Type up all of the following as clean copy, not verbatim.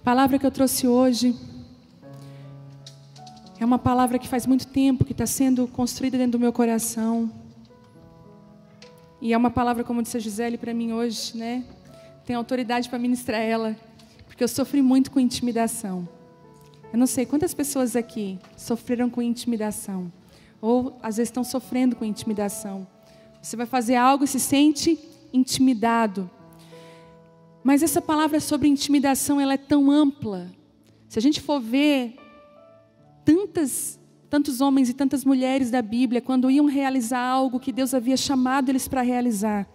A palavra que eu trouxe hoje é uma palavra que faz muito tempo que está sendo construída dentro do meu coração. E é uma palavra, como disse a Gisele para mim hoje, né? Tem autoridade para ministrar ela, porque eu sofri muito com intimidação. Eu não sei quantas pessoas aqui sofreram com intimidação, ou às vezes estão sofrendo com intimidação. Você vai fazer algo e se sente intimidado. Mas essa palavra sobre intimidação, ela é tão ampla. Se a gente for ver tantos homens e tantas mulheres da Bíblia, quando iam realizar algo que Deus havia chamado eles para realizar,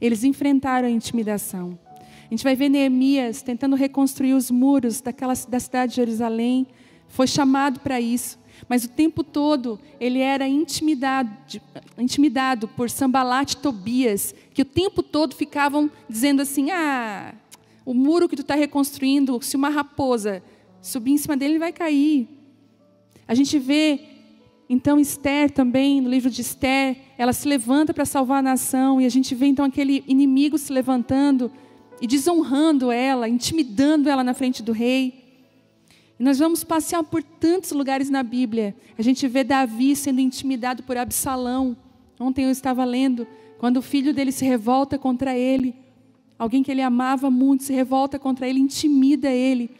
eles enfrentaram a intimidação. A gente vai ver Neemias tentando reconstruir os muros da cidade de Jerusalém. Foi chamado para isso, mas o tempo todo ele era intimidado por Sambalat e Tobias, que o tempo todo ficavam dizendo assim: ah, o muro que tu está reconstruindo, se uma raposa subir em cima dele, ele vai cair. A gente vê, então, Esther também, no livro de Esther, ela se levanta para salvar a nação, e a gente vê, então, aquele inimigo se levantando e desonrando ela, intimidando ela na frente do rei. E nós vamos passear por tantos lugares na Bíblia. A gente vê Davi sendo intimidado por Absalão. Ontem eu estava lendo, quando o filho dele se revolta contra ele, alguém que ele amava muito se revolta contra ele, intimida ele.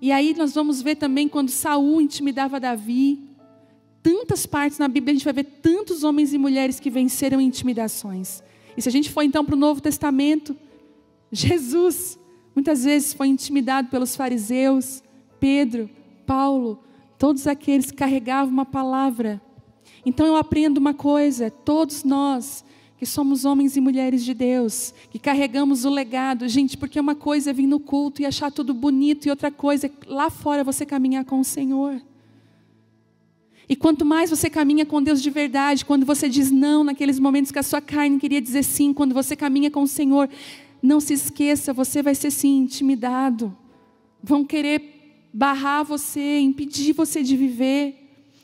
E aí nós vamos ver também quando Saul intimidava Davi. Tantas partes na Bíblia, a gente vai ver tantos homens e mulheres que venceram intimidações. E se a gente for então para o Novo Testamento, Jesus muitas vezes foi intimidado pelos fariseus, Pedro, Paulo, todos aqueles que carregavam uma palavra. Então eu aprendo uma coisa: todos nós que somos homens e mulheres de Deus, que carregamos o legado, gente, porque uma coisa é vir no culto e achar tudo bonito, e outra coisa é lá fora você caminhar com o Senhor. E quanto mais você caminha com Deus de verdade, quando você diz não naqueles momentos que a sua carne queria dizer sim, quando você caminha com o Senhor, não se esqueça, você vai ser sim intimidado, vão querer barrar você, impedir você de viver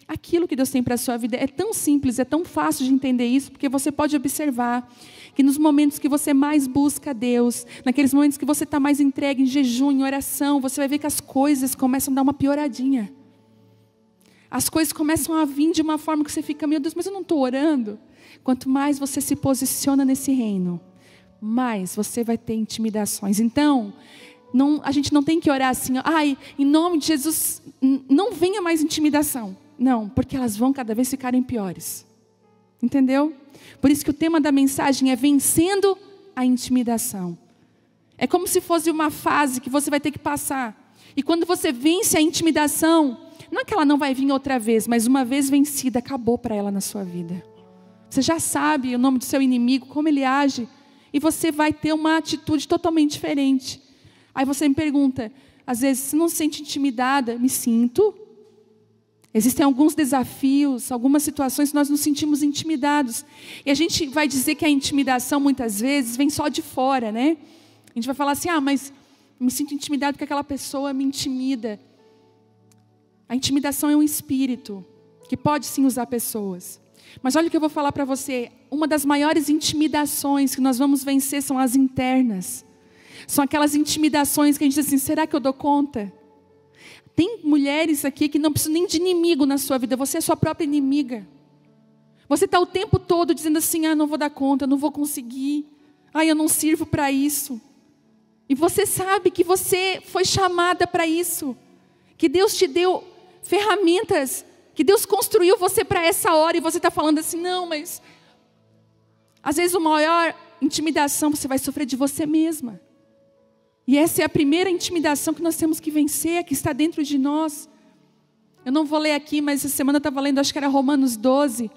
aquilo que Deus tem para a sua vida. É tão simples, é tão fácil de entender isso, porque você pode observar que nos momentos que você mais busca a Deus, naqueles momentos que você está mais entregue em jejum, em oração, você vai ver que as coisas começam a dar uma pioradinha. As coisas começam a vir de uma forma que você fica: meu Deus, mas eu não estou orando. Quanto mais você se posiciona nesse reino, mais você vai ter intimidações. Então, a gente não tem que orar assim: ai, em nome de Jesus, não venha mais intimidação. Não, porque elas vão cada vez ficarem piores. Entendeu? Por isso que o tema da mensagem é vencendo a intimidação. É como se fosse uma fase que você vai ter que passar. E quando você vence a intimidação, não é que ela não vai vir outra vez, mas uma vez vencida, acabou para ela na sua vida. Você já sabe o nome do seu inimigo, como ele age, e você vai ter uma atitude totalmente diferente. Aí você me pergunta, às vezes, você não se sente intimidada? Me sinto. Existem alguns desafios, algumas situações que nós nos sentimos intimidados. E a gente vai dizer que a intimidação, muitas vezes, vem só de fora, né? A gente vai falar assim: ah, mas me sinto intimidado porque aquela pessoa me intimida. A intimidação é um espírito que pode sim usar pessoas. Mas olha o que eu vou falar para você. Uma das maiores intimidações que nós vamos vencer são as internas. São aquelas intimidações que a gente diz assim: será que eu dou conta? Tem mulheres aqui que não precisam nem de inimigo na sua vida. Você é a sua própria inimiga. Você está o tempo todo dizendo assim: ah, não vou dar conta, não vou conseguir. Ah, eu não sirvo para isso. E você sabe que você foi chamada para isso. Que Deus te deu ferramentas, que Deus construiu você para essa hora, e você está falando assim: não, mas... Às vezes a maior intimidação você vai sofrer de você mesma. E essa é a primeira intimidação que nós temos que vencer, que está dentro de nós. Eu não vou ler aqui, mas essa semana eu estava lendo, acho que era Romanos 12.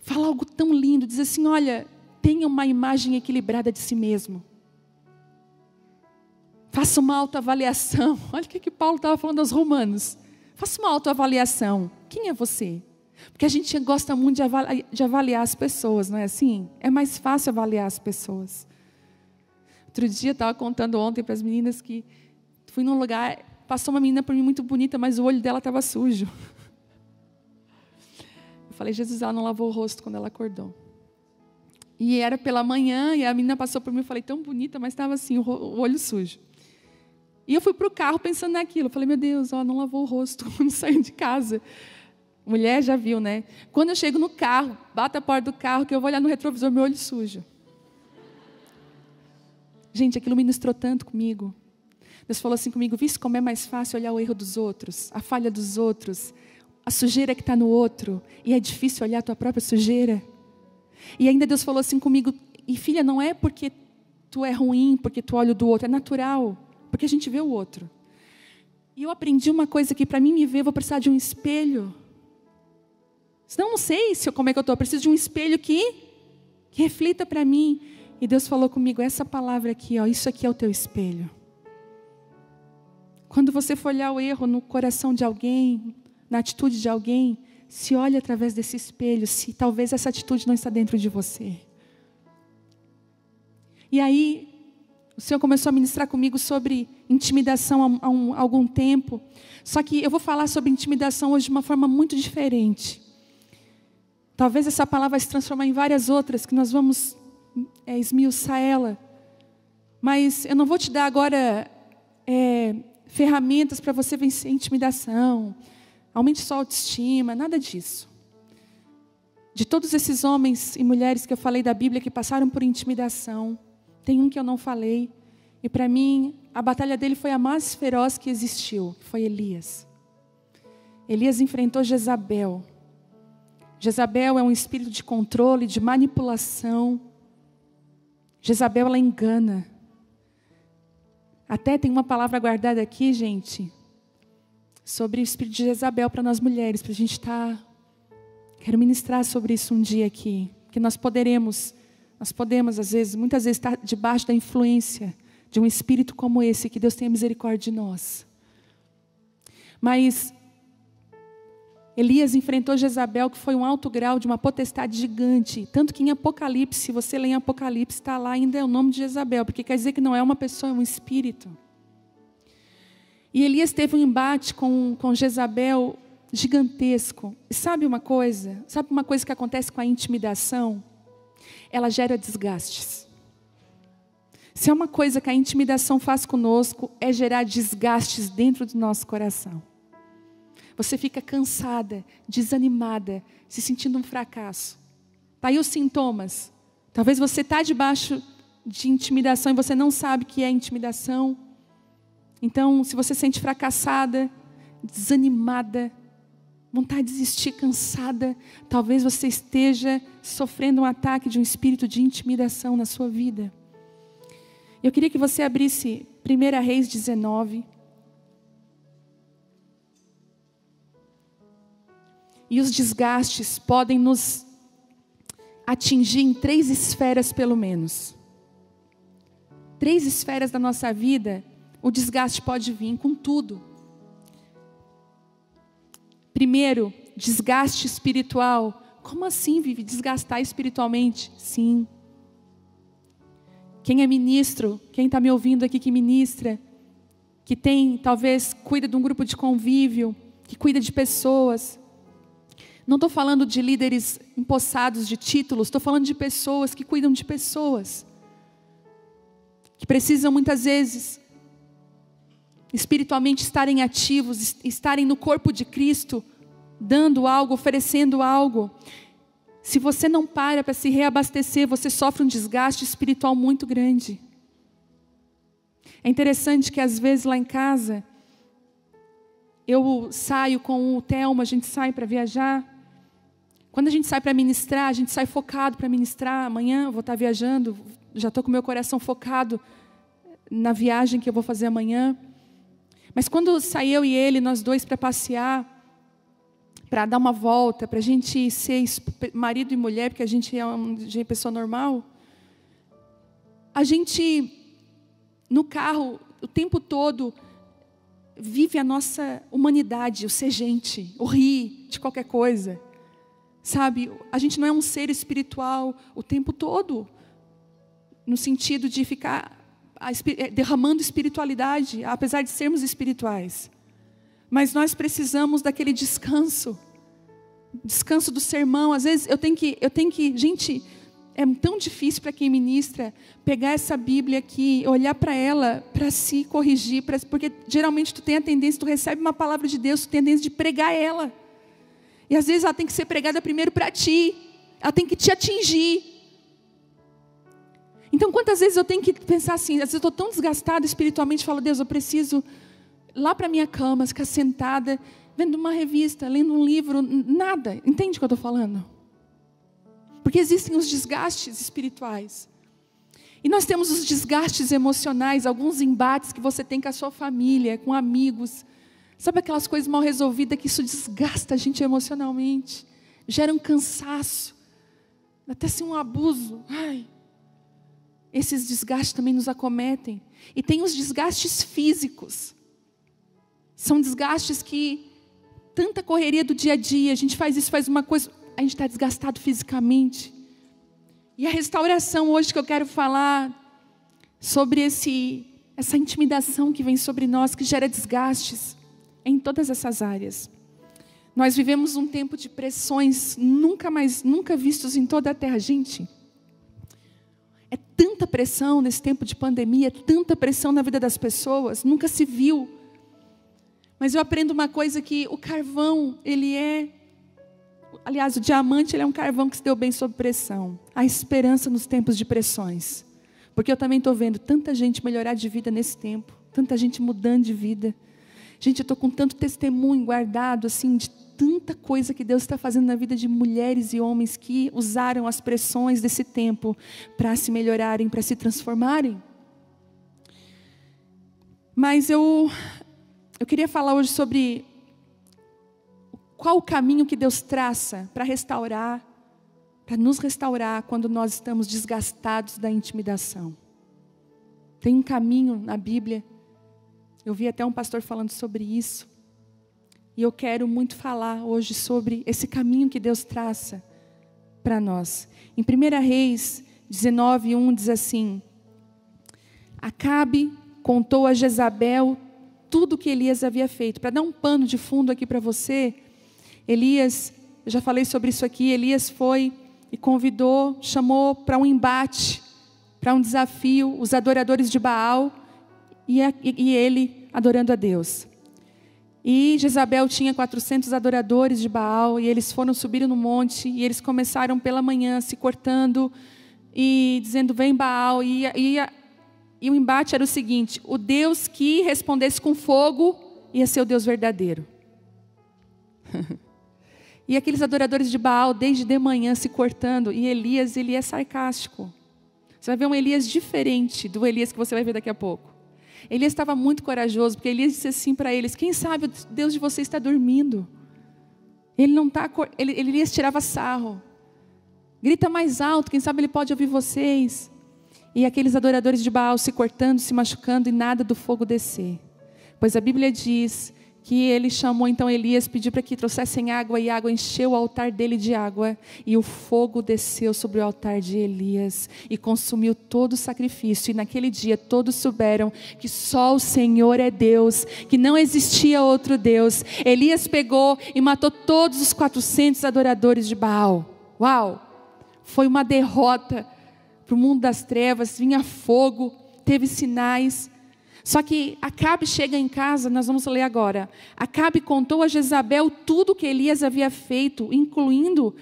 Fala algo tão lindo, diz assim: olha, tenha uma imagem equilibrada de si mesmo. Faça uma autoavaliação. Olha o que Paulo estava falando aos romanos. Faça uma autoavaliação. Quem é você? Porque a gente gosta muito de avaliar as pessoas, não é assim? É mais fácil avaliar as pessoas. Outro dia, eu estava contando ontem para as meninas que fui num lugar, passou uma menina por mim muito bonita, mas o olho dela estava sujo. Eu falei: Jesus, ela não lavou o rosto quando ela acordou. E era pela manhã, e a menina passou por mim, eu falei, tão bonita, mas estava assim, o olho sujo. E eu fui para o carro pensando naquilo. Eu falei, meu Deus, ó, não lavou o rosto quando saiu de casa. Mulher já viu, né? Quando eu chego no carro, bato a porta do carro, que eu vou olhar no retrovisor, meu olho sujo. Gente, aquilo ministrou tanto comigo. Deus falou assim comigo, visto como é mais fácil olhar o erro dos outros, a falha dos outros, a sujeira que está no outro, e é difícil olhar a tua própria sujeira. E ainda Deus falou assim comigo, e filha, não é porque tu é ruim, porque tu olha o do outro, é natural, porque a gente vê o outro. E eu aprendi uma coisa que para mim me ver, eu vou precisar de um espelho. Senão não sei como é que eu estou, eu preciso de um espelho que reflita para mim. E Deus falou comigo, essa palavra aqui, ó, isso aqui é o teu espelho. Quando você for olhar o erro no coração de alguém, na atitude de alguém, se olha através desse espelho, se talvez essa atitude não está dentro de você. E aí, o Senhor começou a ministrar comigo sobre intimidação há algum tempo, só que eu vou falar sobre intimidação hoje de uma forma muito diferente. Talvez essa palavra vai se transformar em várias outras, que nós vamos esmiuçar ela. Mas eu não vou te dar agora ferramentas para você vencer a intimidação, aumente sua autoestima, nada disso. De todos esses homens e mulheres que eu falei da Bíblia, que passaram por intimidação, tem um que eu não falei, e para mim, a batalha dele foi a mais feroz que existiu, que foi Elias. Elias enfrentou Jezabel. Jezabel é um espírito de controle, de manipulação. Jezabel, ela engana. Até tem uma palavra guardada aqui, gente, sobre o espírito de Jezabel para nós mulheres, para a gente estar... Quero ministrar sobre isso um dia aqui, que nós podemos às vezes, muitas vezes estar debaixo da influência de um espírito como esse, que Deus tenha misericórdia de nós. Mas Elias enfrentou Jezabel, que foi um alto grau de uma potestade gigante. Tanto que em Apocalipse, se você lê em Apocalipse, está lá ainda o nome de Jezabel, porque quer dizer que não é uma pessoa, é um espírito. E Elias teve um embate com Jezabel gigantesco. E sabe uma coisa? Sabe uma coisa que acontece com a intimidação? Ela gera desgastes. Se é uma coisa que a intimidação faz conosco, é gerar desgastes dentro do nosso coração. Você fica cansada, desanimada, se sentindo um fracasso. Está aí os sintomas. Talvez você está debaixo de intimidação e você não sabe o que é intimidação. Então, se você se sente fracassada, desanimada, vontade de desistir, cansada, talvez você esteja sofrendo um ataque de um espírito de intimidação na sua vida. Eu queria que você abrisse 1 Reis 19... E os desgastes podem nos atingir em 3 esferas pelo menos. 3 esferas da nossa vida, o desgaste pode vir com tudo. Primeiro, desgaste espiritual. Como assim, Vivi? Desgastar espiritualmente? Sim. Quem é ministro, quem está me ouvindo aqui que ministra, que tem, talvez, cuida de um grupo de convívio, que cuida de pessoas... Não estou falando de líderes empossados de títulos, estou falando de pessoas que cuidam de pessoas, que precisam muitas vezes espiritualmente estarem ativos, estarem no corpo de Cristo, dando algo, oferecendo algo. Se você não para se reabastecer, você sofre um desgaste espiritual muito grande. É interessante que às vezes lá em casa... Eu saio com o Telmo, a gente sai para viajar. Quando a gente sai para ministrar, a gente sai focado para ministrar. Amanhã eu vou estar viajando, já estou com o meu coração focado na viagem que eu vou fazer amanhã. Mas quando sai eu e ele, nós dois, para passear, para dar uma volta, para a gente ser marido e mulher, porque a gente é uma pessoa normal, a gente, no carro, o tempo todo... vive a nossa humanidade, o ser gente, o rir de qualquer coisa, sabe? A gente não é um ser espiritual o tempo todo, no sentido de ficar derramando espiritualidade, apesar de sermos espirituais. Mas nós precisamos daquele descanso do sermão. Às vezes eu tenho que gente, É tão difícil para quem ministra pegar essa Bíblia aqui, olhar para ela, para se corrigir, porque geralmente tu tem a tendência, tu recebe uma palavra de Deus, tu tem a tendência de pregar ela. E às vezes ela tem que ser pregada primeiro para ti, ela tem que te atingir. Então quantas vezes eu tenho que pensar assim, às vezes eu estou tão desgastado espiritualmente, falo, Deus, eu preciso ir lá para a minha cama, ficar sentada, vendo uma revista, lendo um livro, nada. Entende o que eu estou falando? Porque existem os desgastes espirituais. E nós temos os desgastes emocionais, alguns embates que você tem com a sua família, com amigos. Sabe aquelas coisas mal resolvidas que isso desgasta a gente emocionalmente? Gera um cansaço, até assim um abuso. Ai, esses desgastes também nos acometem. E tem os desgastes físicos. São desgastes que tanta correria do dia a dia, a gente faz isso, faz uma coisa... A gente está desgastado fisicamente. E a restauração hoje que eu quero falar sobre essa intimidação que vem sobre nós, que gera desgastes em todas essas áreas. Nós vivemos um tempo de pressões nunca vistos em toda a terra. Gente, é tanta pressão nesse tempo de pandemia, é tanta pressão na vida das pessoas, nunca se viu. Mas eu aprendo uma coisa, que o carvão, aliás, o diamante, ele é um carvão que se deu bem sob pressão. Há esperança nos tempos de pressões. Porque eu também estou vendo tanta gente melhorar de vida nesse tempo. Tanta gente mudando de vida. Gente, eu estou com tanto testemunho guardado, assim, de tanta coisa que Deus está fazendo na vida de mulheres e homens que usaram as pressões desse tempo para se melhorarem, para se transformarem. Mas eu queria falar hoje sobre... qual o caminho que Deus traça para restaurar, para nos restaurar quando nós estamos desgastados da intimidação? Tem um caminho na Bíblia, eu vi até um pastor falando sobre isso, e eu quero muito falar hoje sobre esse caminho que Deus traça para nós. Em 1 Reis 19:1 diz assim: Acabe contou a Jezabel tudo o que Elias havia feito. Para dar um pano de fundo aqui para você, Elias, eu já falei sobre isso aqui, Elias foi e convidou, chamou para um embate, para um desafio, os adoradores de Baal e ele adorando a Deus. E Jezabel tinha 400 adoradores de Baal e eles subiram no monte e eles começaram pela manhã se cortando e dizendo: vem Baal. E o embate era o seguinte: o Deus que respondesse com fogo ia ser o Deus verdadeiro. E aqueles adoradores de Baal, desde de manhã, se cortando. E Elias, ele é sarcástico. Você vai ver um Elias diferente do Elias que você vai ver daqui a pouco. Elias estava muito corajoso, porque Elias disse assim para eles: quem sabe o Deus de vocês está dormindo. Elias tirava sarro. Grita mais alto, quem sabe ele pode ouvir vocês. E aqueles adoradores de Baal se cortando, se machucando, e nada do fogo descer. Pois a Bíblia diz... que ele chamou então Elias, pediu para que trouxessem água, e a água encheu o altar dele de água, e o fogo desceu sobre o altar de Elias, e consumiu todo o sacrifício. E naquele dia todos souberam que só o Senhor é Deus, que não existia outro Deus. Elias pegou e matou todos os 400 adoradores de Baal. Uau! Foi uma derrota para o mundo das trevas, vinha fogo, teve sinais. Só que Acabe chega em casa, nós vamos ler agora. Acabe contou a Jezabel tudo o que Elias havia feito, incluindo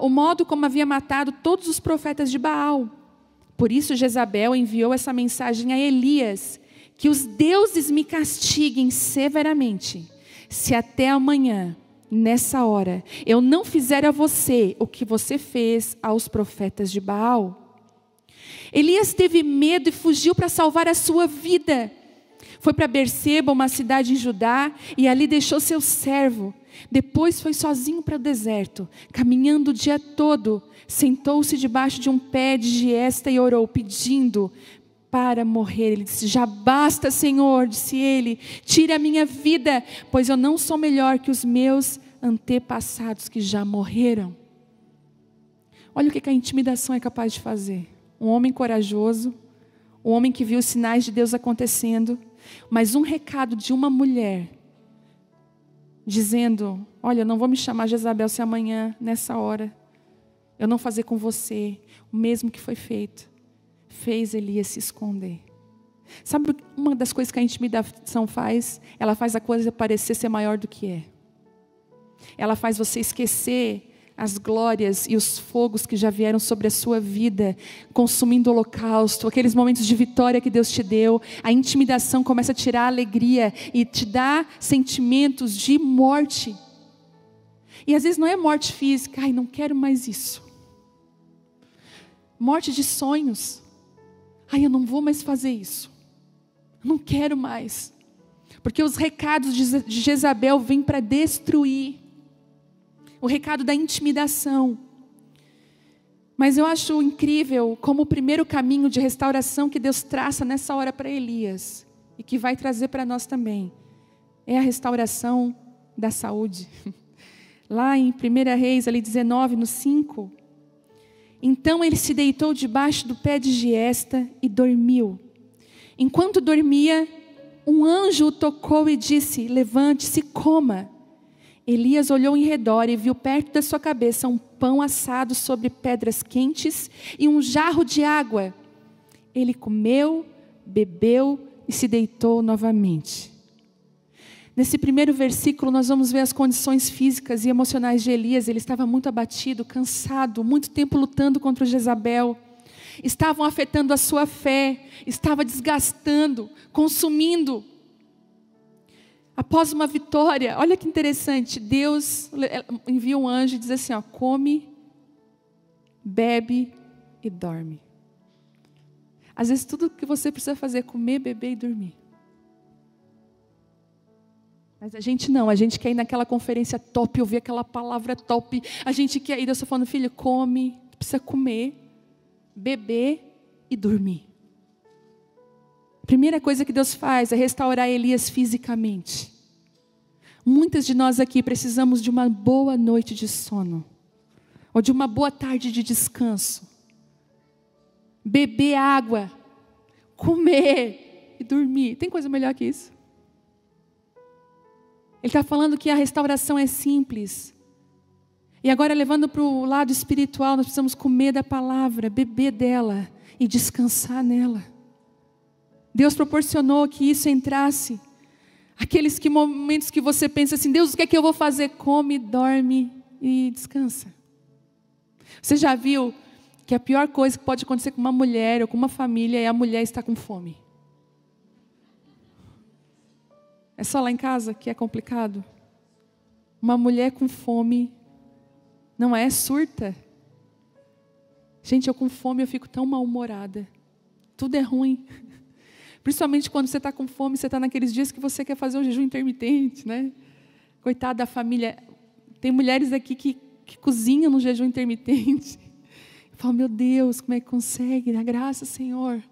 o modo como havia matado todos os profetas de Baal. Por isso Jezabel enviou essa mensagem a Elias: que os deuses me castiguem severamente, se até amanhã, nessa hora, eu não fizer a você o que você fez aos profetas de Baal. Elias teve medo e fugiu para salvar a sua vida. Foi para Berseba, uma cidade em Judá, e ali deixou seu servo. Depois foi sozinho para o deserto, caminhando o dia todo. Sentou-se debaixo de um pé de giesta e orou, pedindo para morrer. Ele disse: já basta, Senhor, disse ele, tira a minha vida, pois eu não sou melhor que os meus antepassados que já morreram. Olha o que a intimidação é capaz de fazer. Um homem corajoso, um homem que viu os sinais de Deus acontecendo, mas um recado de uma mulher, dizendo: olha, não vou me chamar Jezabel se amanhã, nessa hora, eu não fazer com você o mesmo que foi feito. Fez Elias se esconder. Sabe uma das coisas que a intimidação faz? Ela faz a coisa parecer ser maior do que é. Ela faz você esquecer as glórias e os fogos que já vieram sobre a sua vida, consumindo o holocausto, aqueles momentos de vitória que Deus te deu. A intimidação começa a tirar a alegria e te dá sentimentos de morte. E às vezes não é morte física, ai, não quero mais isso. Morte de sonhos, ai, eu não vou mais fazer isso, não quero mais. Porque os recados de Jezabel vêm para destruir. O recado da intimidação. Mas eu acho incrível como o primeiro caminho de restauração que Deus traça nessa hora para Elias, e que vai trazer para nós também, é a restauração da saúde. Lá em 1 Reis, ali 19, no 5. Então ele se deitou debaixo do pé de giesta e dormiu. Enquanto dormia, um anjo o tocou e disse: levante-se, coma. Elias olhou em redor e viu perto da sua cabeça um pão assado sobre pedras quentes e um jarro de água. Ele comeu, bebeu e se deitou novamente. Nesse primeiro versículo nós vamos ver as condições físicas e emocionais de Elias. Ele estava muito abatido, cansado, muito tempo lutando contra Jezabel. Estavam afetando a sua fé, estava desgastando, consumindo. Após uma vitória, olha que interessante, Deus envia um anjo e diz assim, ó, come, bebe e dorme. Às vezes tudo que você precisa fazer é comer, beber e dormir. Mas a gente não, a gente quer ir naquela conferência top, ouvir aquela palavra top, a gente quer ir, Deus só falando, filho, come, precisa comer, beber e dormir. Primeira coisa que Deus faz é restaurar Elias fisicamente. Muitas de nós aqui precisamos de uma boa noite de sono, ou de uma boa tarde de descanso, beber água, comer e dormir. Tem coisa melhor que isso? Ele está falando que a restauração é simples. E agora, levando para o lado espiritual, nós precisamos comer da palavra, beber dela e descansar nela. Deus proporcionou que isso entrasse. Aqueles que momentos que você pensa assim, Deus, o que é que eu vou fazer? Come, dorme e descansa. Você já viu que a pior coisa que pode acontecer com uma mulher ou com uma família é a mulher estar com fome? É só lá em casa que é complicado? Uma mulher com fome não é surta? Gente, eu com fome eu fico tão mal-humorada. Tudo é ruim. Principalmente quando você está com fome, você está naqueles dias que você quer fazer um jejum intermitente, né? Coitada da família. Tem mulheres aqui que cozinham no jejum intermitente. Eu falo, meu Deus, como é que consegue? Dá graça, Senhor.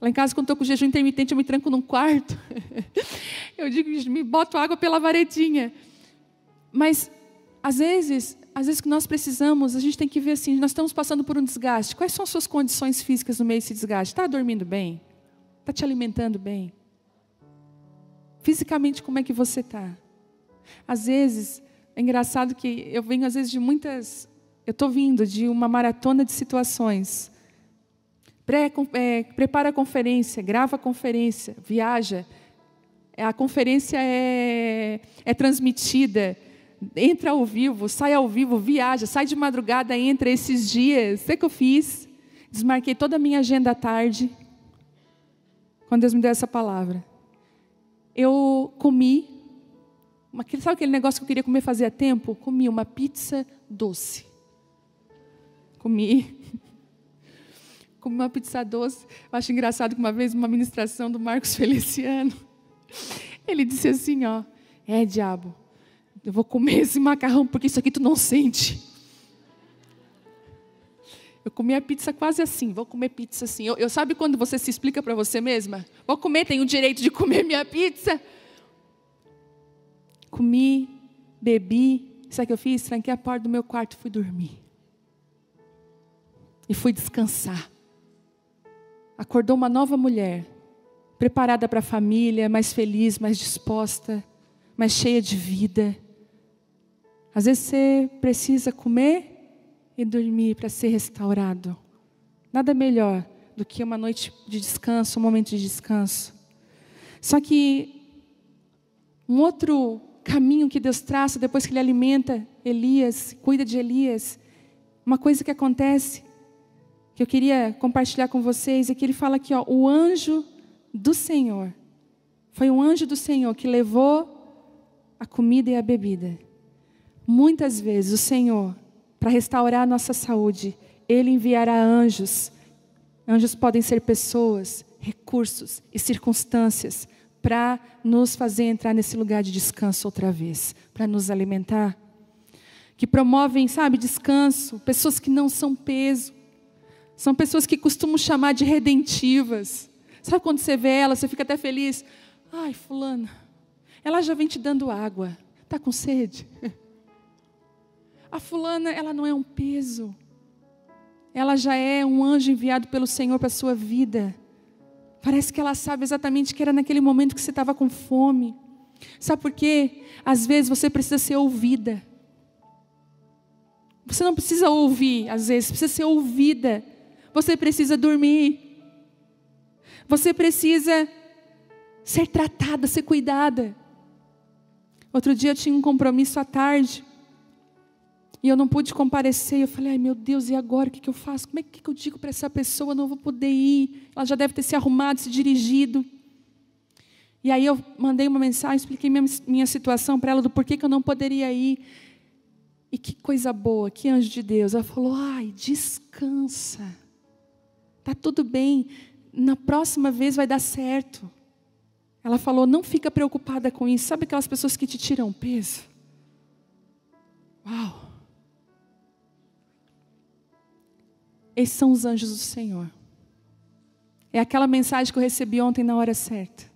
Lá em casa, quando estou com jejum intermitente, eu me tranco num quarto. Eu digo, me boto água pela varetinha. Mas, às vezes que nós precisamos, a gente tem que ver assim, nós estamos passando por um desgaste. Quais são as suas condições físicas no meio desse desgaste? Está dormindo bem? Está te alimentando bem? Fisicamente, como é que você está? Às vezes, é engraçado que eu venho, às vezes, de muitas... Eu estou vindo de uma maratona de situações. Prepara a conferência, grava a conferência, viaja. A conferência é transmitida, entra ao vivo, sai ao vivo, viaja, sai de madrugada, entra esses dias. Sei que eu fiz, desmarquei toda a minha agenda à tarde, quando Deus me deu essa palavra. Eu comi, sabe aquele negócio que eu queria comer fazia tempo? Comi uma pizza doce. Comi uma pizza doce. Eu acho engraçado que uma vez, uma ministração do Marcos Feliciano, ele disse assim, ó, diabo, eu vou comer esse macarrão porque isso aqui tu não sente. Eu comi a pizza quase assim, vou comer pizza assim. Eu sabe quando você se explica para você mesma? Vou comer, tenho o direito de comer minha pizza. Comi, bebi, sabe o que eu fiz? Tranquei a porta do meu quarto e fui dormir. E fui descansar. Acordou uma nova mulher, preparada para a família, mais feliz, mais disposta, mais cheia de vida. Às vezes você precisa comer, e dormir para ser restaurado. Nada melhor do que uma noite de descanso, um momento de descanso. Só que um outro caminho que Deus traça depois que Ele alimenta Elias, cuida de Elias, uma coisa que acontece, que eu queria compartilhar com vocês, é que ele fala aqui, ó, o anjo do Senhor, foi um anjo do Senhor que levou a comida e a bebida. Muitas vezes o Senhor, para restaurar a nossa saúde, Ele enviará anjos. Anjos podem ser pessoas, recursos e circunstâncias para nos fazer entrar nesse lugar de descanso outra vez, para nos alimentar. Que promovem, sabe, descanso, pessoas que não são peso. São pessoas que costumam chamar de redentivas. Sabe quando você vê ela, você fica até feliz. Ai, fulana, ela já vem te dando água. Está com sede? A fulana, ela não é um peso. Ela já é um anjo enviado pelo Senhor para a sua vida. Parece que ela sabe exatamente que era naquele momento que você estava com fome. Sabe por quê? Às vezes você precisa ser ouvida. Você não precisa ouvir, às vezes, precisa ser ouvida. Você precisa dormir. Você precisa ser tratada, ser cuidada. Outro dia eu tinha um compromisso à tarde. E eu não pude comparecer. Eu falei, ai meu Deus, e agora? O que eu faço? Como é que eu digo para essa pessoa? Eu não vou poder ir. Ela já deve ter se arrumado, se dirigido. E aí eu mandei uma mensagem, expliquei minha situação para ela, do porquê que eu não poderia ir. E que coisa boa, que anjo de Deus. Ela falou, ai, descansa. Está tudo bem. Na próxima vez vai dar certo. Ela falou, não fica preocupada com isso. Sabe aquelas pessoas que te tiram peso? Uau. Esses são os anjos do Senhor. É aquela mensagem que eu recebi ontem na hora certa.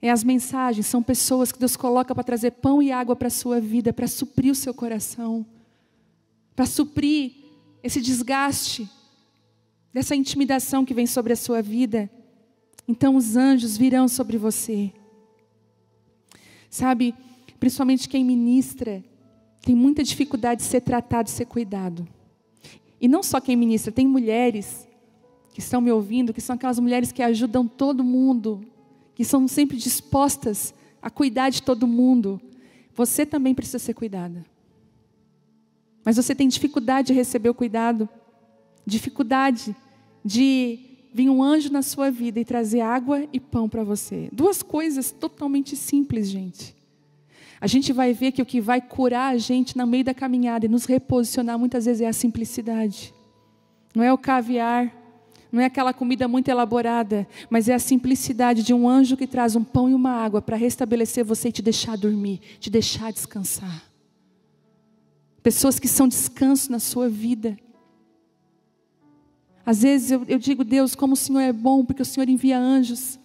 É as mensagens, são pessoas que Deus coloca para trazer pão e água para a sua vida, para suprir o seu coração, para suprir esse desgaste, dessa intimidação que vem sobre a sua vida. Então os anjos virão sobre você. Sabe, principalmente quem ministra, tem muita dificuldade de ser tratado, de ser cuidado. E não só quem ministra, tem mulheres que estão me ouvindo, que são aquelas mulheres que ajudam todo mundo, que são sempre dispostas a cuidar de todo mundo. Você também precisa ser cuidada. Mas você tem dificuldade de receber o cuidado, dificuldade de vir um anjo na sua vida e trazer água e pão para você. Duas coisas totalmente simples, gente. A gente vai ver que o que vai curar a gente no meio da caminhada e nos reposicionar muitas vezes é a simplicidade. Não é o caviar, não é aquela comida muito elaborada, mas é a simplicidade de um anjo que traz um pão e uma água para restabelecer você e te deixar dormir, te deixar descansar. Pessoas que são descanso na sua vida. Às vezes eu digo, Deus, como o Senhor é bom, porque o Senhor envia anjos.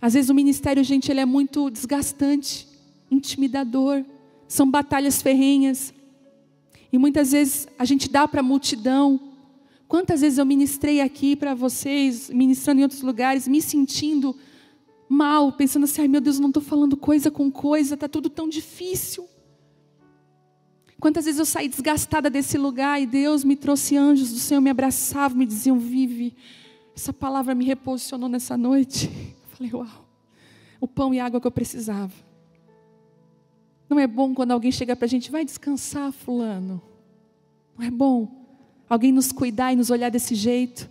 Às vezes o ministério, gente, ele é muito desgastante, intimidador, são batalhas ferrenhas, e muitas vezes a gente dá para a multidão. Quantas vezes eu ministrei aqui para vocês, ministrando em outros lugares, me sentindo mal, pensando assim, ai meu Deus, não estou falando coisa com coisa, está tudo tão difícil. Quantas vezes eu saí desgastada desse lugar, e Deus me trouxe anjos do Senhor, me abraçavam, me diziam, vive, essa palavra me reposicionou nessa noite. Eu falei, uau, o pão e a água que eu precisava. Não é bom quando alguém chega para a gente, vai descansar, fulano. Não é bom alguém nos cuidar e nos olhar desse jeito.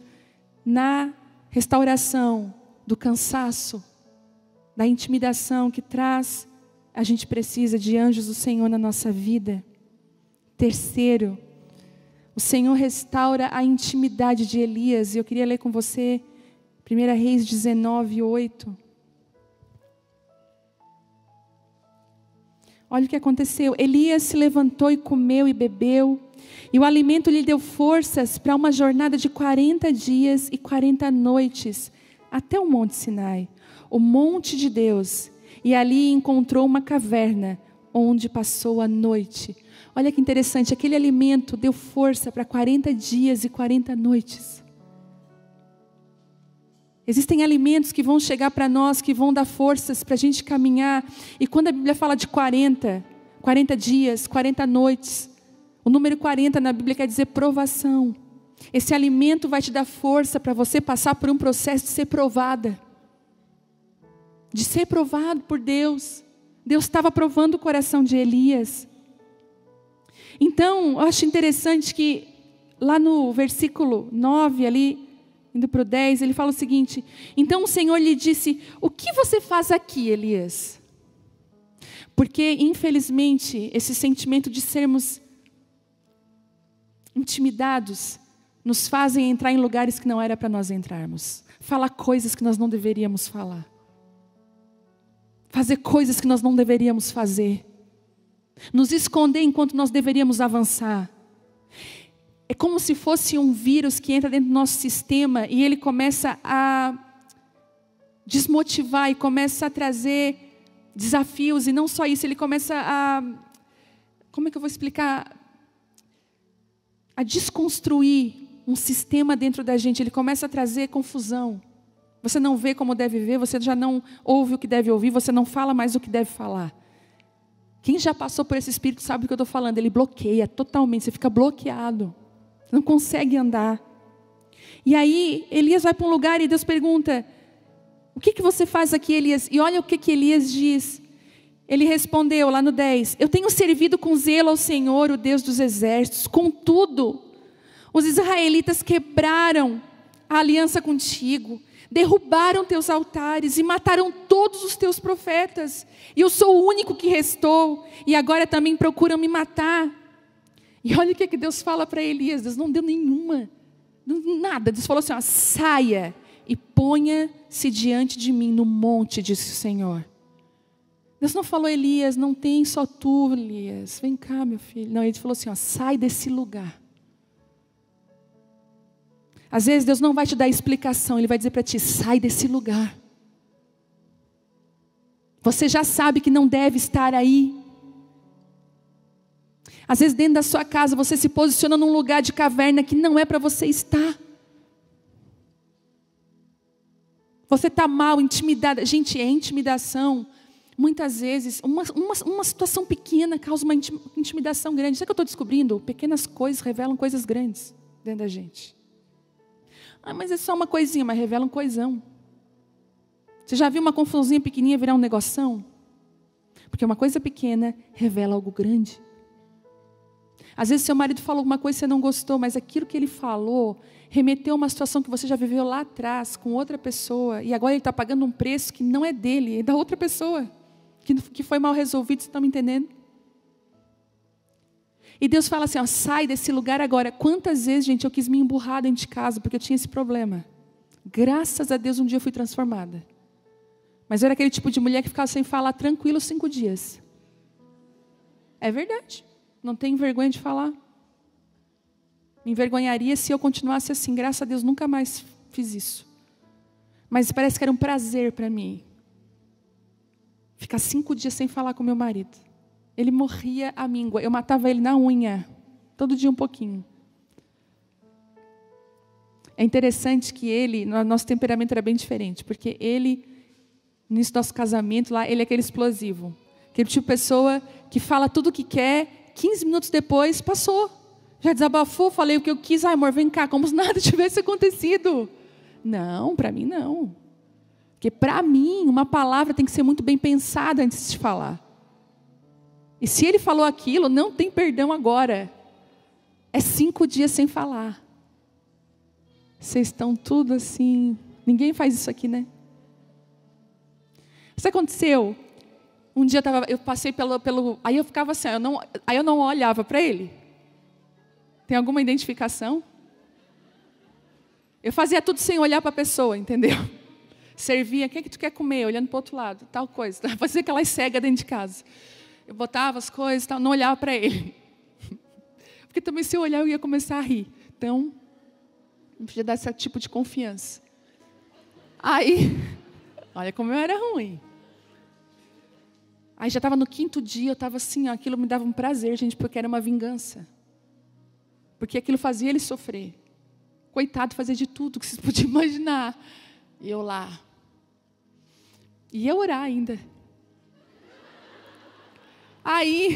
Na restauração do cansaço, da intimidação que traz, a gente precisa de anjos do Senhor na nossa vida. Terceiro, o Senhor restaura a intimidade de Elias. E eu queria ler com você 1 Reis 19:8. Olha o que aconteceu. Elias se levantou e comeu e bebeu, e o alimento lhe deu forças para uma jornada de 40 dias e 40 noites, até o Monte Sinai, o monte de Deus, e ali encontrou uma caverna, onde passou a noite. Olha que interessante, aquele alimento deu força para 40 dias e 40 noites. Existem alimentos que vão chegar para nós, que vão dar forças para a gente caminhar. E quando a Bíblia fala de 40 dias, 40 noites, O número 40 na Bíblia quer dizer provação. Esse alimento vai te dar força para você passar por um processo de ser provada. De ser provado por Deus. Deus estava provando o coração de Elias. Então, eu acho interessante que lá no versículo 9, ali, indo para o 10, ele fala o seguinte: então o Senhor lhe disse, o que você faz aqui, Elias? Porque, infelizmente, esse sentimento de sermos intimidados nos fazem entrar em lugares que não era para nós entrarmos. Falar coisas que nós não deveríamos falar. Fazer coisas que nós não deveríamos fazer. Nos esconder enquanto nós deveríamos avançar. É como se fosse um vírus que entra dentro do nosso sistema e ele começa a desmotivar e começa a trazer desafios. E não só isso, ele começa a... como é que eu vou explicar? A desconstruir um sistema dentro da gente. Ele começa a trazer confusão. Você não vê como deve ver, você já não ouve o que deve ouvir, você não fala mais o que deve falar. Quem já passou por esse espírito sabe do que eu estou falando. Ele bloqueia totalmente, você fica bloqueado. Você não consegue andar. E aí, Elias vai para um lugar e Deus pergunta, o que você faz aqui, Elias? E olha o que Elias diz. Ele respondeu lá no 10, eu tenho servido com zelo ao Senhor, o Deus dos exércitos. Contudo, os israelitas quebraram a aliança contigo, derrubaram teus altares e mataram todos os teus profetas. E eu sou o único que restou. E agora também procuram me matar. E olha o que Deus fala para Elias. Deus não deu nenhuma, nada. Deus falou assim, ó, saia e ponha-se diante de mim no monte, disse o Senhor. Deus não falou, Elias, não tem só tu, Elias. Vem cá, meu filho. Não, ele falou assim, ó, sai desse lugar. Às vezes Deus não vai te dar explicação, Ele vai dizer para ti, sai desse lugar. Você já sabe que não deve estar aí. Às vezes dentro da sua casa você se posiciona num lugar de caverna que não é para você estar. Você está mal, intimidada. Gente, é intimidação. Muitas vezes, uma situação pequena causa uma intimidação grande. Sabe o que eu estou descobrindo? Pequenas coisas revelam coisas grandes dentro da gente. Ah, mas é só uma coisinha, mas revela um coisão. Você já viu uma confusãozinha pequenininha virar um negoção? Porque uma coisa pequena revela algo grande. Às vezes seu marido falou alguma coisa que você não gostou, mas aquilo que ele falou remeteu a uma situação que você já viveu lá atrás com outra pessoa e agora ele está pagando um preço que não é dele, é da outra pessoa, que foi mal resolvido, vocês estão me entendendo? E Deus fala assim, ó, sai desse lugar agora. Quantas vezes, gente, eu quis me emburrar dentro de casa porque eu tinha esse problema. Graças a Deus, um dia eu fui transformada. Mas eu era aquele tipo de mulher que ficava sem falar tranquilo 5 dias. É verdade. Não tenho vergonha de falar. Me envergonharia se eu continuasse assim. Graças a Deus, nunca mais fiz isso. Mas parece que era um prazer para mim. Ficar 5 dias sem falar com meu marido. Ele morria a míngua. Eu matava ele na unha. Todo dia um pouquinho. É interessante que ele... nosso temperamento era bem diferente. Porque ele, nesse nosso casamento lá, ele é aquele explosivo. Aquele tipo de pessoa que fala tudo o que quer. 15 minutos depois, passou. Já desabafou, falei o que eu quis. Ai, amor, vem cá. Como se nada tivesse acontecido. Não, para mim não. Porque para mim, uma palavra tem que ser muito bem pensada antes de falar. E se ele falou aquilo, não tem perdão agora. É 5 dias sem falar. Vocês estão tudo assim. Ninguém faz isso aqui, né? Isso aconteceu. Um dia eu passei pelo... Aí eu ficava assim, eu não olhava para ele. Tem alguma identificação? Eu fazia tudo sem olhar para a pessoa, entendeu? Servia, o que é que tu quer comer? Olhando para o outro lado, tal coisa. Fazia aquelas cegas dentro de casa. Eu botava as coisas e tal, não olhava para ele. Porque também se eu olhar eu ia começar a rir. Então, não podia dar esse tipo de confiança. Aí, olha como eu era ruim. Aí já estava no 5º dia, eu estava assim, ó, aquilo me dava um prazer, gente, porque era uma vingança. Porque aquilo fazia ele sofrer. Coitado, fazia de tudo que vocês podiam imaginar. E eu lá. E eu orar ainda. Aí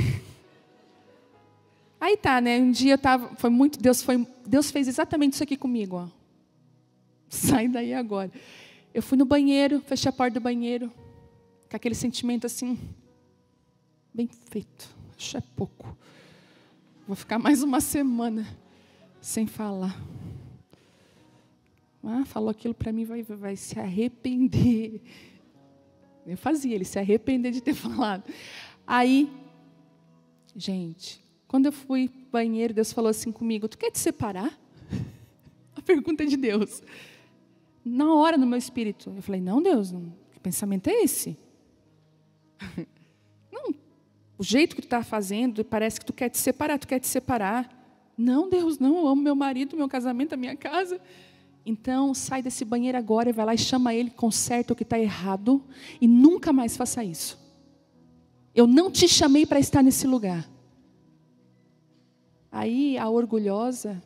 Aí tá, né? Um dia eu tava, Deus fez exatamente isso aqui comigo, ó. Sai daí agora. Eu fui no banheiro, fechei a porta do banheiro, com aquele sentimento assim, bem feito, isso é pouco. Vou ficar mais uma semana sem falar. Ah, falou aquilo para mim, vai se arrepender. Eu fazia ele se arrepender de ter falado. Aí, gente, quando eu fui pro banheiro, Deus falou assim comigo: tu quer te separar? A pergunta de Deus. Na hora, no meu espírito, eu falei: não, Deus, não. Que pensamento é esse? Não, o jeito que tu está fazendo, parece que tu quer te separar, tu quer te separar. Não, Deus, não, eu amo meu marido, meu casamento, a minha casa. Então, sai desse banheiro agora e vai lá e chama ele, conserta o que está errado e nunca mais faça isso. Eu não te chamei para estar nesse lugar. Aí, a orgulhosa,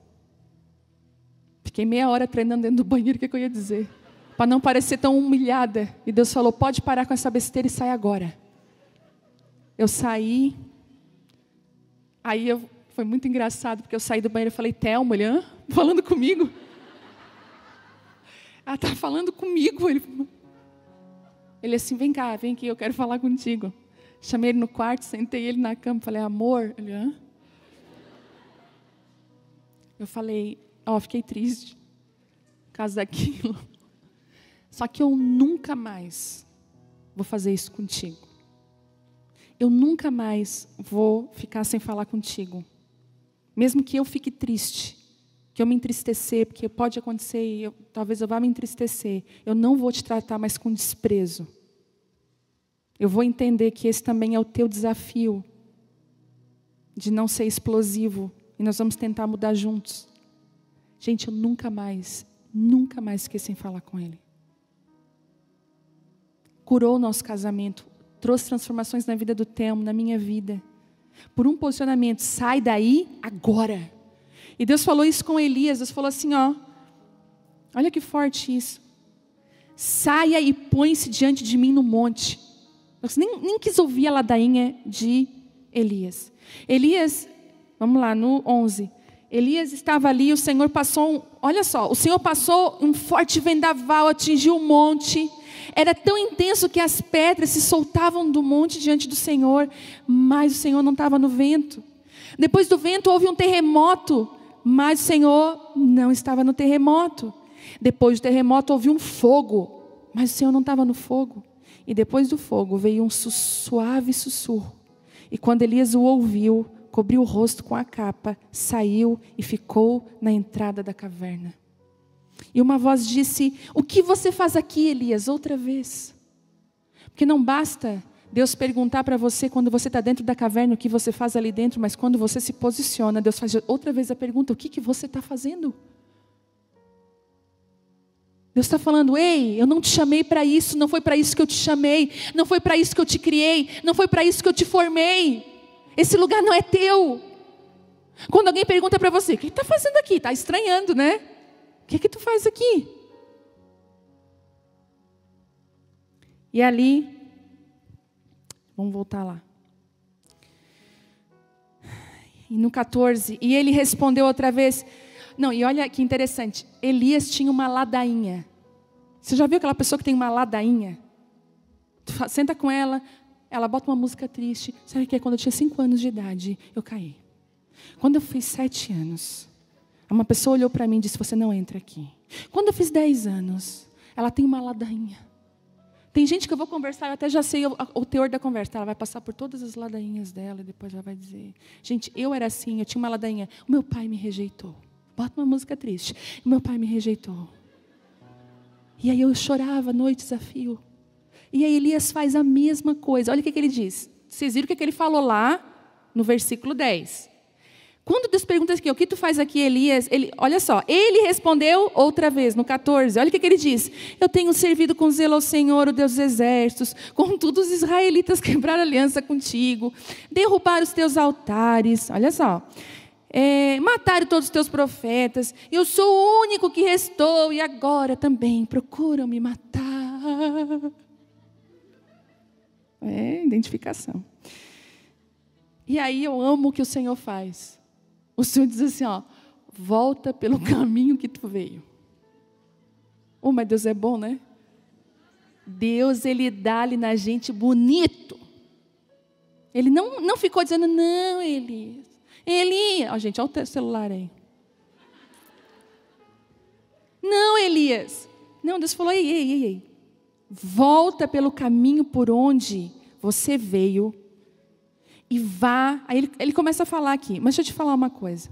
fiquei meia hora treinando dentro do banheiro, o que eu ia dizer? Para não parecer tão humilhada. E Deus falou, pode parar com essa besteira e sai agora. Eu saí, aí foi muito engraçado, porque eu saí do banheiro e falei, Telmo, ele, hã? Falando comigo? Ela está falando comigo. Ele assim, vem cá, vem aqui, eu quero falar contigo. Chamei ele no quarto, sentei ele na cama, falei, amor. Ele, hã? Eu falei, ó, fiquei triste por causa daquilo. Só que eu nunca mais vou fazer isso contigo. Eu nunca mais vou ficar sem falar contigo. Mesmo que eu fique triste, que eu me entristecer, porque pode acontecer e talvez eu vá me entristecer. Eu não vou te tratar mais com desprezo. Eu vou entender que esse também é o teu desafio, de não ser explosivo. E nós vamos tentar mudar juntos. Gente, eu nunca mais fiquei sem falar com ele. Curou o nosso casamento, trouxe transformações na vida do Telmo, na minha vida. Por um posicionamento, sai daí agora. E Deus falou isso com Elias, Deus falou assim, ó, olha que forte isso. Saia e põe-se diante de mim no monte. Eu nem quis ouvir a ladainha de Elias. Elias, vamos lá, no 11. Elias estava ali, o Senhor passou, olha só, o Senhor passou um forte vendaval, atingiu o monte. Era tão intenso que as pedras se soltavam do monte diante do Senhor, mas o Senhor não estava no vento. Depois do vento houve um terremoto, mas o Senhor não estava no terremoto. Depois do terremoto houve um fogo, mas o Senhor não estava no fogo. E depois do fogo veio um suave sussurro. E quando Elias o ouviu, cobriu o rosto com a capa, saiu e ficou na entrada da caverna. E uma voz disse, o que você faz aqui, Elias, outra vez? Porque não basta Deus perguntar para você, quando você está dentro da caverna, o que você faz ali dentro, mas quando você se posiciona, Deus faz outra vez a pergunta, o que você está fazendo? Deus está falando, ei, eu não te chamei para isso, não foi para isso que eu te chamei, não foi para isso que eu te criei, não foi para isso que eu te formei, esse lugar não é teu. Quando alguém pergunta para você, o que está fazendo aqui? Está estranhando, né? O que tu faz aqui? E ali, vamos voltar lá. E no 14, e ele respondeu outra vez. Não, e olha que interessante. Elias tinha uma ladainha. Você já viu aquela pessoa que tem uma ladainha? Tu senta com ela, ela bota uma música triste. Sabe o que é? Quando eu tinha 5 anos de idade, eu caí. Quando eu fiz 7 anos, uma pessoa olhou para mim e disse, você não entra aqui. Quando eu fiz 10 anos, ela tem uma ladainha. Tem gente que eu vou conversar, eu até já sei o teor da conversa. Ela vai passar por todas as ladainhas dela e depois ela vai dizer, gente, eu era assim, eu tinha uma ladainha. O meu pai me rejeitou. Bota uma música triste. O meu pai me rejeitou. E aí eu chorava, noite, desafio. E aí Elias faz a mesma coisa. Olha o que ele diz. Vocês viram o que ele falou lá no versículo 10. Quando Deus pergunta aqui, o que tu faz aqui, Elias? Ele, olha só, ele respondeu outra vez, no 14. Olha o que ele diz. Eu tenho servido com zelo ao Senhor, o Deus dos exércitos. Contudo, os israelitas quebraram aliança contigo. Derrubaram os teus altares. Olha só. Mataram todos os teus profetas. Eu sou o único que restou. E agora também procuram me matar. Identificação. E aí eu amo o que o Senhor faz. O Senhor diz assim, ó, volta pelo caminho que tu veio. Oh, mas Deus é bom, né? Deus, Ele dá ali na gente bonito. Ele não ficou dizendo, não, Elias. Elias, ó, gente, olha o teu celular aí. Não, Elias. Não, Deus falou, ei, ei, ei, ei. Volta pelo caminho por onde você veio e vá. Aí ele começa a falar aqui, mas deixa eu te falar uma coisa.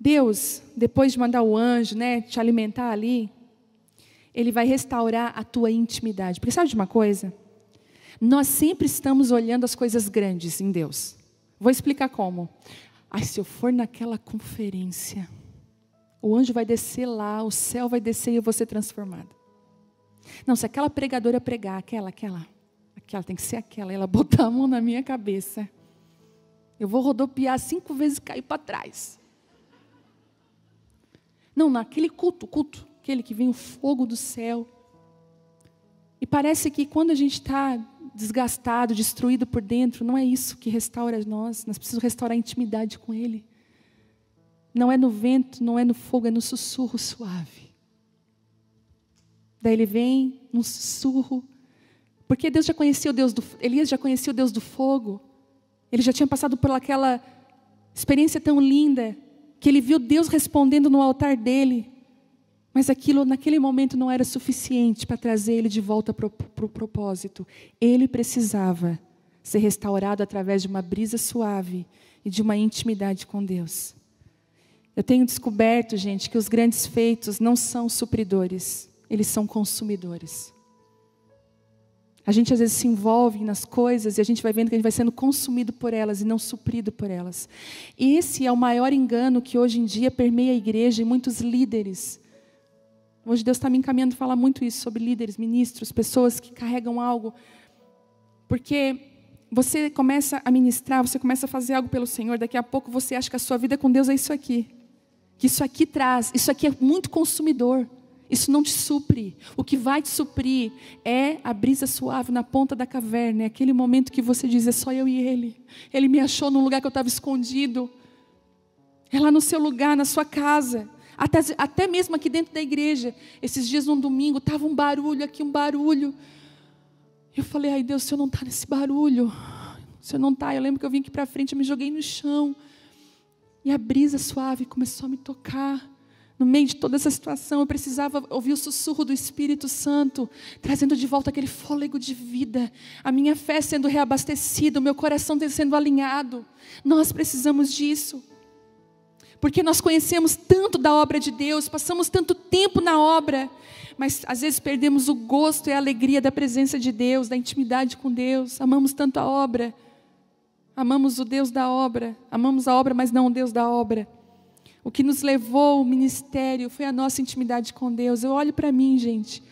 Deus, depois de mandar o anjo, né, te alimentar ali, Ele vai restaurar a tua intimidade. Porque sabe de uma coisa? Nós sempre estamos olhando as coisas grandes em Deus. Vou explicar como. Ai, se eu for naquela conferência, o anjo vai descer lá, o céu vai descer e eu vou ser transformada. Não, se aquela pregadora pregar, aquela tem que ser aquela, ela botar a mão na minha cabeça, eu vou rodopiar 5 vezes e cair para trás. Não, naquele culto, aquele que vem o fogo do céu. E parece que quando a gente está desgastado, destruído por dentro, não é isso que restaura nós precisamos restaurar a intimidade com Ele. Não é no vento, não é no fogo, é no sussurro suave. Daí Ele vem num sussurro, porque Deus já conhecia o Deus do Elias já conhecia o Deus do fogo. Ele já tinha passado por aquela experiência tão linda que ele viu Deus respondendo no altar dele, mas aquilo naquele momento não era suficiente para trazer ele de volta para o propósito. Ele precisava ser restaurado através de uma brisa suave e de uma intimidade com Deus. Eu tenho descoberto, gente, que os grandes feitos não são supridores. Eles são consumidores. A gente às vezes se envolve nas coisas e a gente vai vendo que a gente vai sendo consumido por elas e não suprido por elas. E esse é o maior engano que hoje em dia permeia a igreja e muitos líderes. Hoje Deus está me encaminhando a falar muito isso sobre líderes, ministros, pessoas que carregam algo. Porque você começa a ministrar, você começa a fazer algo pelo Senhor, daqui a pouco você acha que a sua vida com Deus é isso aqui. Que isso aqui traz, isso aqui é muito consumidor. Isso não te supre. O que vai te suprir é a brisa suave na ponta da caverna. É aquele momento que você diz, é só eu e Ele. Ele me achou num lugar que eu estava escondido. É lá no seu lugar, na sua casa. Até mesmo aqui dentro da igreja. Esses dias, num domingo, estava um barulho aqui, um barulho. Eu falei, ai Deus, o Senhor não está nesse barulho. O Senhor não está. Eu lembro que eu vim aqui para frente, eu me joguei no chão. E a brisa suave começou a me tocar. No meio de toda essa situação, eu precisava ouvir o sussurro do Espírito Santo, trazendo de volta aquele fôlego de vida, a minha fé sendo reabastecida, o meu coração sendo alinhado. Nós precisamos disso, porque nós conhecemos tanto da obra de Deus, passamos tanto tempo na obra, mas às vezes perdemos o gosto e a alegria da presença de Deus, da intimidade com Deus. Amamos tanto a obra, amamos o Deus da obra, amamos a obra, mas não o Deus da obra. O que nos levou ao ministério foi a nossa intimidade com Deus. Eu olho para mim, gente,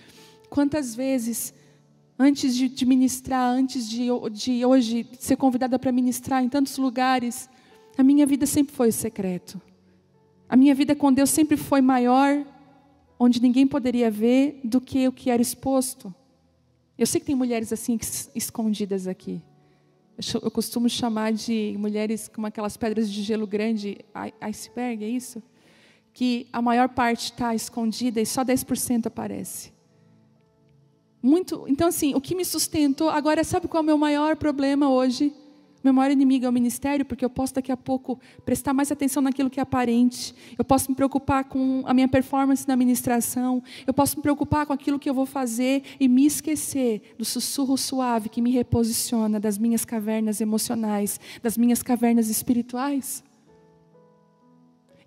quantas vezes, antes de ministrar, antes de hoje ser convidada para ministrar em tantos lugares, a minha vida sempre foi o secreto. A minha vida com Deus sempre foi maior, onde ninguém poderia ver, do que o que era exposto. Eu sei que tem mulheres assim, escondidas aqui. Eu costumo chamar de mulheres como aquelas pedras de gelo grande, iceberg, é isso? Que a maior parte está escondida e só 10% aparece. Muito, então assim, o que me sustentou, agora sabe qual é o meu maior problema hoje? Meu maior inimigo é o ministério, porque eu posso daqui a pouco prestar mais atenção naquilo que é aparente. Eu posso me preocupar com a minha performance na ministração. Eu posso me preocupar com aquilo que eu vou fazer e me esquecer do sussurro suave que me reposiciona das minhas cavernas emocionais, das minhas cavernas espirituais.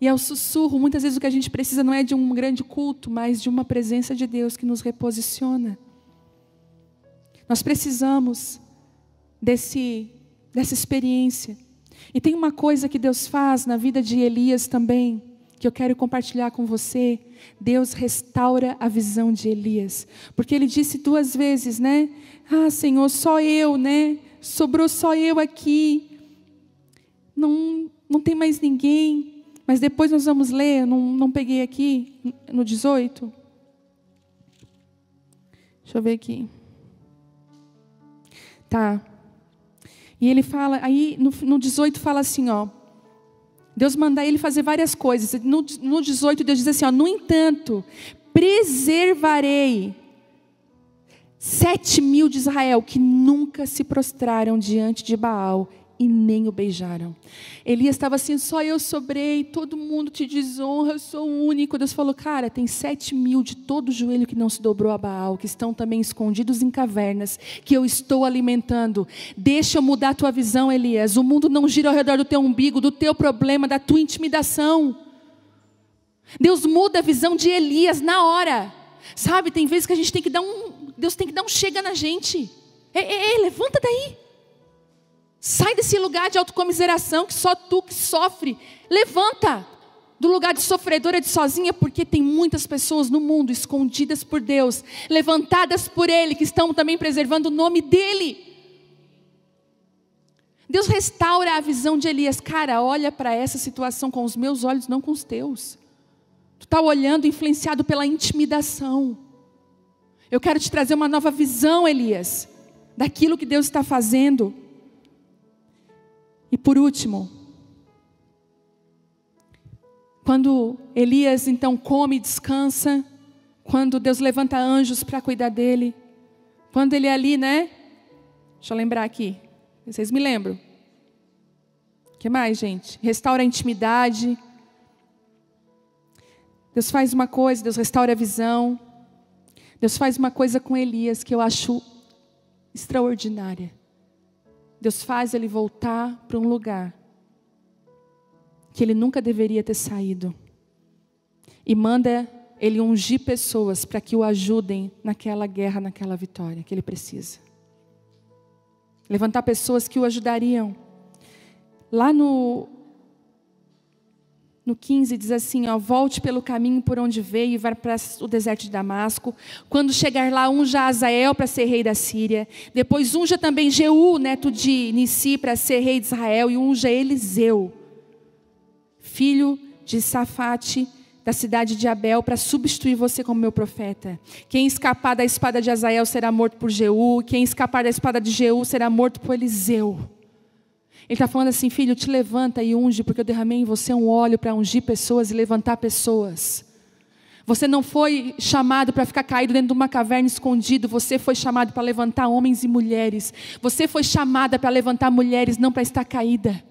E é o sussurro, muitas vezes o que a gente precisa não é de um grande culto, mas de uma presença de Deus que nos reposiciona. Nós precisamos dessa experiência. E tem uma coisa que Deus faz na vida de Elias também, que eu quero compartilhar com você. Deus restaura a visão de Elias, porque ele disse 2 vezes, né? Ah, Senhor, só eu, né? Sobrou só eu aqui. Não tem mais ninguém. Mas depois nós vamos ler, eu não peguei aqui, no 18. Deixa eu ver aqui. Tá. E ele fala, aí no 18 fala assim, ó, Deus manda ele fazer várias coisas. No 18, Deus diz assim, ó, no entanto, preservarei 7.000 de Israel, que nunca se prostraram diante de Baal e nem o beijaram. Elias estava assim, só eu sobrei, todo mundo te desonra, eu sou o único. Deus falou, cara, tem 7.000 de todo o joelho que não se dobrou a Baal, que estão também escondidos em cavernas, que eu estou alimentando. Deixa eu mudar a tua visão, Elias. O mundo não gira ao redor do teu umbigo, do teu problema, da tua intimidação. Deus muda a visão de Elias na hora. Sabe, tem vezes que a gente tem que dar um... Deus tem que dar um chega na gente. Ei, levanta daí. Sai desse lugar de autocomiseração, que só tu que sofre. Levanta do lugar de sofredora, de sozinha, porque tem muitas pessoas no mundo escondidas por Deus, levantadas por Ele, que estão também preservando o nome dEle. Deus restaura a visão de Elias. Cara, olha para essa situação com os meus olhos, não com os teus. Tu está olhando influenciado pela intimidação. Eu quero te trazer uma nova visão, Elias, daquilo que Deus está fazendo. E por último, quando Elias então come e descansa, quando Deus levanta anjos para cuidar dele, quando ele é ali, né? Deixa eu lembrar aqui, vocês me lembram. O que mais, gente? Restaura a intimidade. Deus faz uma coisa, Deus restaura a visão. Deus faz uma coisa com Elias que eu acho extraordinária. Deus faz ele voltar para um lugar que ele nunca deveria ter saído. E manda ele ungir pessoas para que o ajudem naquela guerra, naquela vitória que ele precisa. Levantar pessoas que o ajudariam. Lá no 15 diz assim, ó, volte pelo caminho por onde veio e vá para o deserto de Damasco. Quando chegar lá, unja Azael para ser rei da Síria. Depois unja também Jeú, neto de Nissi, para ser rei de Israel. E unja Eliseu, filho de Safate, da cidade de Abel, para substituir você como meu profeta. Quem escapar da espada de Azael será morto por Jeú. Quem escapar da espada de Jeú será morto por Eliseu. Ele está falando assim, filho, te levanta e unge, porque eu derramei em você um óleo para ungir pessoas e levantar pessoas. Você não foi chamado para ficar caído dentro de uma caverna escondido. Você foi chamado para levantar homens e mulheres. Você foi chamada para levantar mulheres, não para estar caída.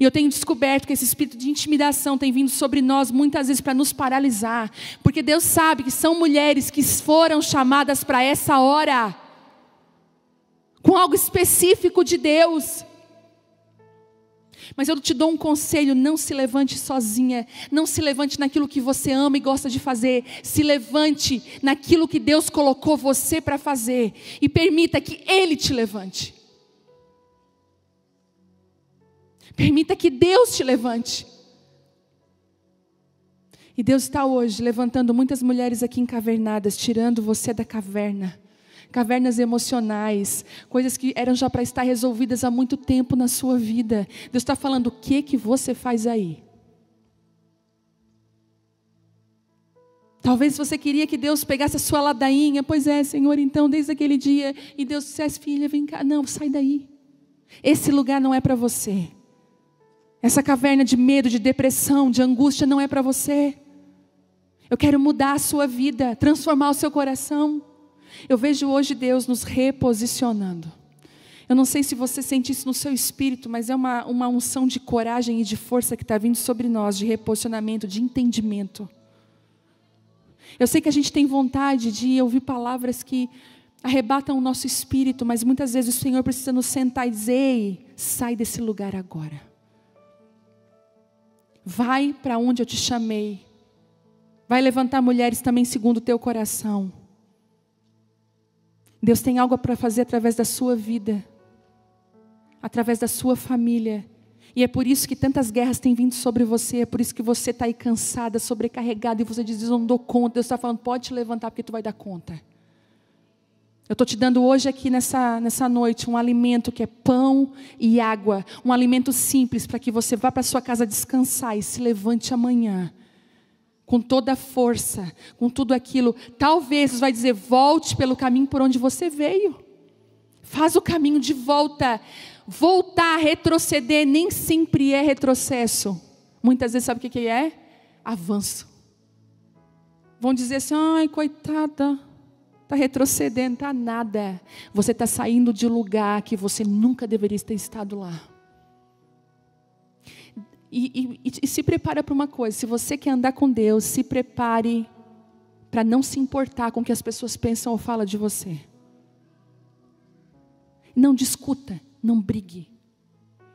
E eu tenho descoberto que esse espírito de intimidação tem vindo sobre nós muitas vezes para nos paralisar. Porque Deus sabe que são mulheres que foram chamadas para essa hora, com algo específico de Deus. Mas eu te dou um conselho, não se levante sozinha, não se levante naquilo que você ama e gosta de fazer, se levante naquilo que Deus colocou você para fazer e permita que Ele te levante. Permita que Deus te levante. E Deus está hoje levantando muitas mulheres aqui encavernadas, tirando você da caverna. Cavernas emocionais, coisas que eram já para estar resolvidas há muito tempo na sua vida. Deus está falando, o que você faz aí? Talvez você queria que Deus pegasse a sua ladainha. Pois é, Senhor, então, desde aquele dia. E Deus dissesse, filha, vem cá. Não, sai daí. Esse lugar não é para você. Essa caverna de medo, de depressão, de angústia não é para você. Eu quero mudar a sua vida, transformar o seu coração. Eu vejo hoje Deus nos reposicionando. Eu não sei se você sente isso no seu espírito, mas é uma unção de coragem e de força que está vindo sobre nós, de reposicionamento, de entendimento. Eu sei que a gente tem vontade de ouvir palavras que arrebatam o nosso espírito, mas muitas vezes o Senhor precisa nos sentar e dizer, ei, sai desse lugar agora. Vai para onde eu te chamei. Vai levantar mulheres também segundo o teu coração. Deus tem algo para fazer através da sua vida, através da sua família. E é por isso que tantas guerras têm vindo sobre você, é por isso que você está aí cansada, sobrecarregada, e você diz, eu não dou conta. Deus está falando, pode te levantar porque tu vai dar conta. Eu estou te dando hoje aqui nessa noite um alimento que é pão e água, um alimento simples para que você vá para sua casa descansar e se levante amanhã. Com toda a força, com tudo aquilo. Talvez você vai dizer, volte pelo caminho por onde você veio. Faz o caminho de volta. Voltar, retroceder, nem sempre é retrocesso. Muitas vezes, sabe o que é? Avanço. Vão dizer assim, ai, coitada, está retrocedendo, está nada. Você está saindo de lugar que você nunca deveria ter estado lá. E se prepara para uma coisa, se você quer andar com Deus, se prepare para não se importar com o que as pessoas pensam ou falam de você. Não discuta, não brigue.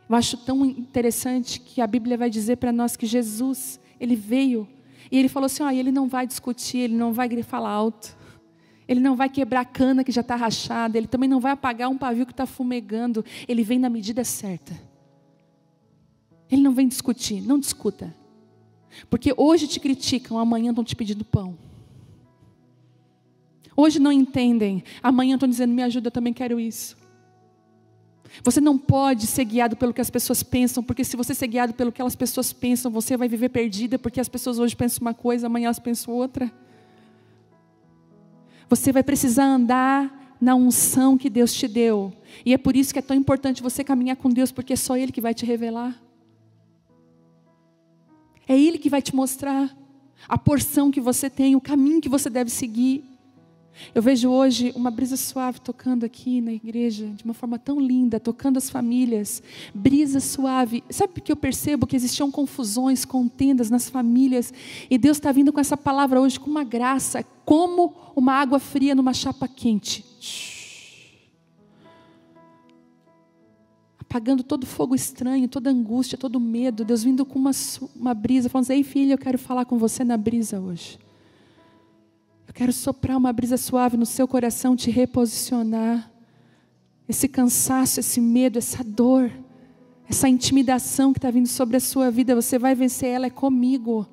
Eu acho tão interessante que a Bíblia vai dizer para nós que Jesus, Ele veio e Ele falou assim, ó, Ele não vai discutir, Ele não vai falar alto, Ele não vai quebrar a cana que já está rachada, Ele também não vai apagar um pavio que está fumegando, Ele vem na medida certa. Ele não vem discutir, não discuta. Porque hoje te criticam, amanhã estão te pedindo pão. Hoje não entendem, amanhã estão dizendo, me ajuda, eu também quero isso. Você não pode ser guiado pelo que as pessoas pensam, porque se você ser guiado pelo que as pessoas pensam, você vai viver perdida, porque as pessoas hoje pensam uma coisa, amanhã elas pensam outra. Você vai precisar andar na unção que Deus te deu. E é por isso que é tão importante você caminhar com Deus, porque é só Ele que vai te revelar. É Ele que vai te mostrar a porção que você tem, o caminho que você deve seguir. Eu vejo hoje uma brisa suave tocando aqui na igreja, de uma forma tão linda, tocando as famílias, brisa suave. Sabe o que eu percebo? Que existiam confusões, contendas nas famílias, e Deus está vindo com essa palavra hoje, com uma graça, como uma água fria numa chapa quente. Apagando todo fogo estranho, toda angústia, todo medo, Deus vindo com uma brisa, falando assim, ei filha, eu quero falar com você na brisa hoje. Eu quero soprar uma brisa suave no seu coração, te reposicionar. Esse cansaço, esse medo, essa dor, essa intimidação que está vindo sobre a sua vida, você vai vencer ela, é comigo.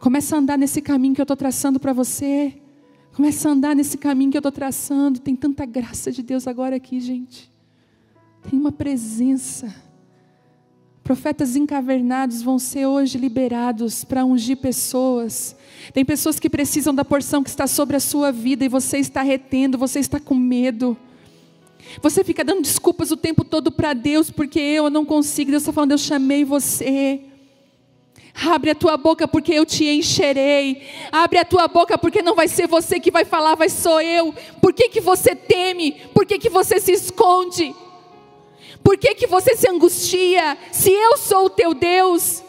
Começa a andar nesse caminho que eu estou traçando para você. Começa a andar nesse caminho que eu estou traçando. Tem tanta graça de Deus agora aqui, gente. Tem uma presença. Profetas encavernados vão ser hoje liberados para ungir pessoas. Tem pessoas que precisam da porção que está sobre a sua vida e você está retendo, você está com medo. Você fica dando desculpas o tempo todo para Deus, porque eu não consigo. Deus está falando, eu chamei você. Abre a tua boca porque eu te encherei. Abre a tua boca porque não vai ser você que vai falar, vai sou eu. Por que você teme? Por que você se esconde? Por que você se angustia? Se eu sou o teu Deus,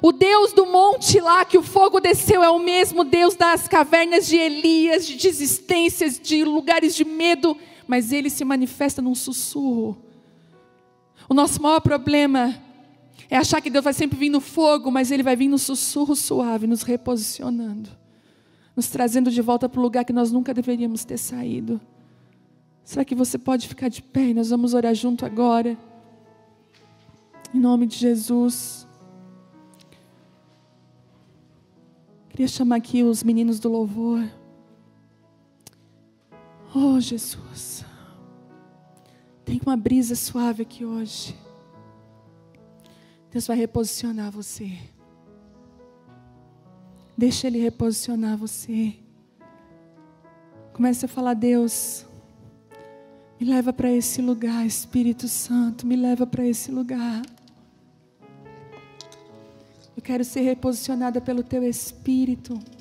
o Deus do monte lá que o fogo desceu é o mesmo Deus das cavernas de Elias, de desistências, de lugares de medo, mas Ele se manifesta num sussurro. O nosso maior problema é achar que Deus vai sempre vir no fogo, mas Ele vai vir no sussurro suave, nos reposicionando, nos trazendo de volta para o lugar que nós nunca deveríamos ter saído. Será que você pode ficar de pé? Nós vamos orar junto agora. Em nome de Jesus. Queria chamar aqui os meninos do louvor. Oh, Jesus. Tem uma brisa suave aqui hoje. Deus vai reposicionar você. Deixa Ele reposicionar você. Comece a falar, Deus... me leva para esse lugar, Espírito Santo, me leva para esse lugar. Eu quero ser reposicionada pelo Teu Espírito.